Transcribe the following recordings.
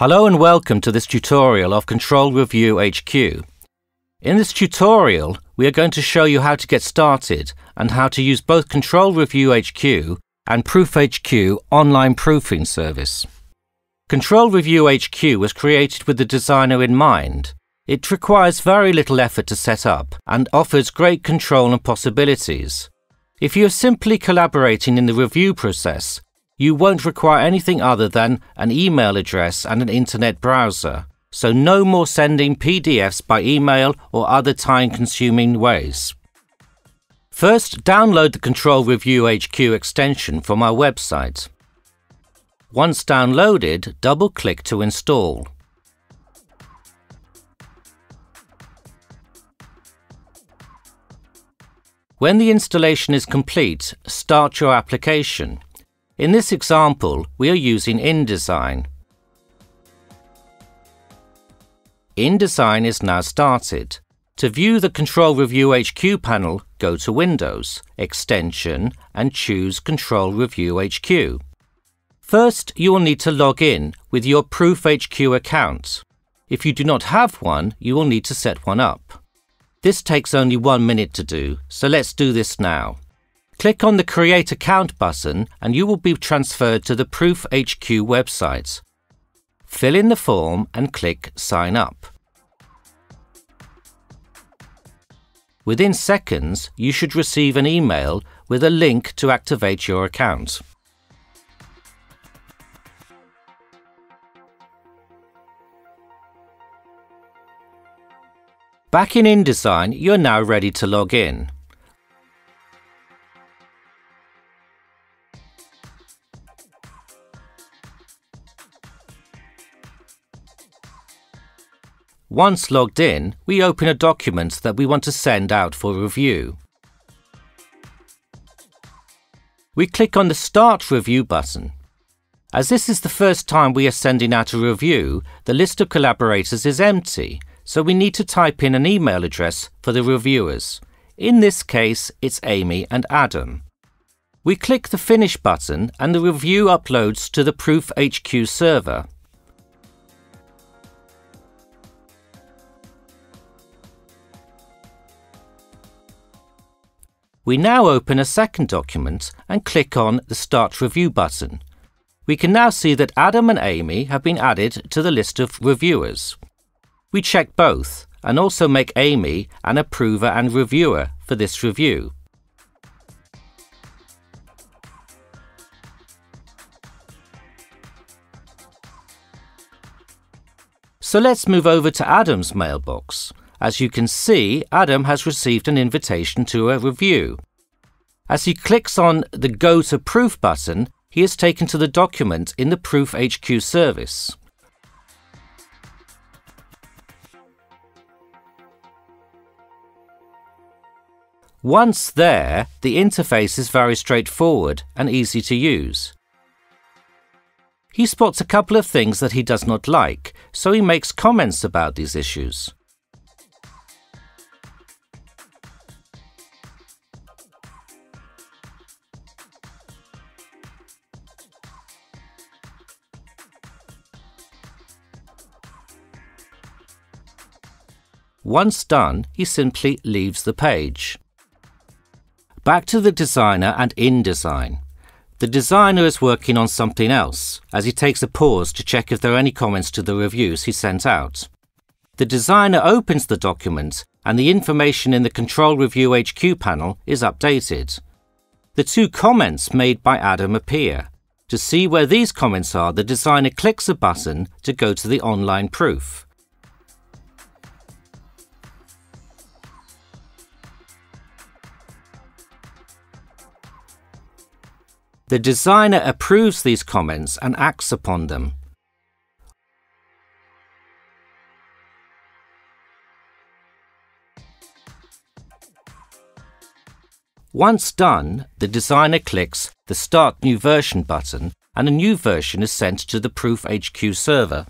Hello and welcome to this tutorial of CtrlReviewHQ. In this tutorial, we are going to show you how to get started and how to use both CtrlReviewHQ and ProofHQ online proofing service. CtrlReviewHQ was created with the designer in mind. It requires very little effort to set up and offers great control and possibilities. If you are simply collaborating in the review process, you won't require anything other than an email address and an internet browser, so no more sending PDFs by email or other time-consuming ways. First, download the CtrlReviewHQ extension from our website. Once downloaded, double-click to install. When the installation is complete, start your application. In this example, we are using InDesign. InDesign is now started. To view the CtrlReviewHQ panel, go to Windows, Extension, and choose CtrlReviewHQ. First, you will need to log in with your ProofHQ account. If you do not have one, you will need to set one up. This takes only 1 minute to do, so let's do this now. Click on the Create Account button and you will be transferred to the ProofHQ website. Fill in the form and click Sign Up. Within seconds, you should receive an email with a link to activate your account. Back in InDesign, you are now ready to log in. Once logged in, we open a document that we want to send out for review. We click on the Start Review button. As this is the first time we are sending out a review, the list of collaborators is empty, so we need to type in an email address for the reviewers. In this case, it's Amy and Adam. We click the Finish button and the review uploads to the ProofHQ server. We now open a second document and click on the Start Review button. We can now see that Adam and Amy have been added to the list of reviewers. We check both and also make Amy an approver and reviewer for this review. So let's move over to Adam's mailbox. As you can see, Adam has received an invitation to a review. As he clicks on the Go to Proof button, he is taken to the document in the ProofHQ service. Once there, the interface is very straightforward and easy to use. He spots a couple of things that he does not like, so he makes comments about these issues. Once done, he simply leaves the page. Back to the designer and InDesign. The designer is working on something else, as he takes a pause to check if there are any comments to the reviews he sent out. The designer opens the document and the information in the CtrlReviewHQ panel is updated. The two comments made by Adam appear. To see where these comments are, the designer clicks a button to go to the online proof. The designer approves these comments and acts upon them. Once done, the designer clicks the Start New Version button and a new version is sent to the ProofHQ server.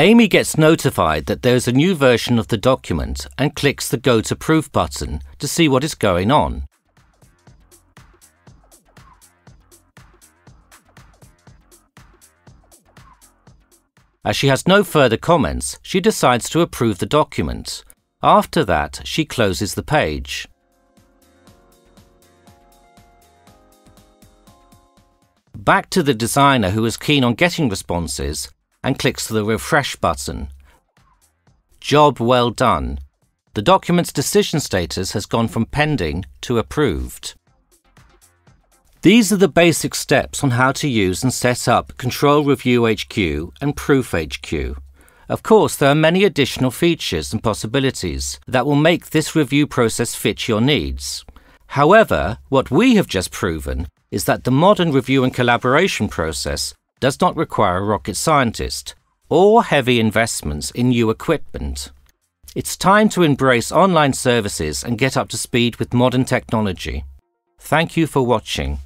Amy gets notified that there is a new version of the document and clicks the Go to Proof button to see what is going on. As she has no further comments, she decides to approve the document. After that, she closes the page. Back to the designer, who is keen on getting responses, and clicks the refresh button. Job well done. The document's decision status has gone from pending to approved. These are the basic steps on how to use and set up CtrlReviewHQ and ProofHQ. Of course, there are many additional features and possibilities that will make this review process fit your needs. However, what we have just proven is that the modern review and collaboration process does not require a rocket scientist or heavy investments in new equipment. It's time to embrace online services and get up to speed with modern technology. Thank you for watching.